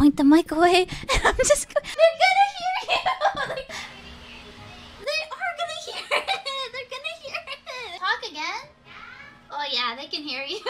point the mic away, and I'm just going, they're gonna hear you! Like, they are gonna hear it! They're gonna hear it! Talk again? Oh yeah, they can hear you.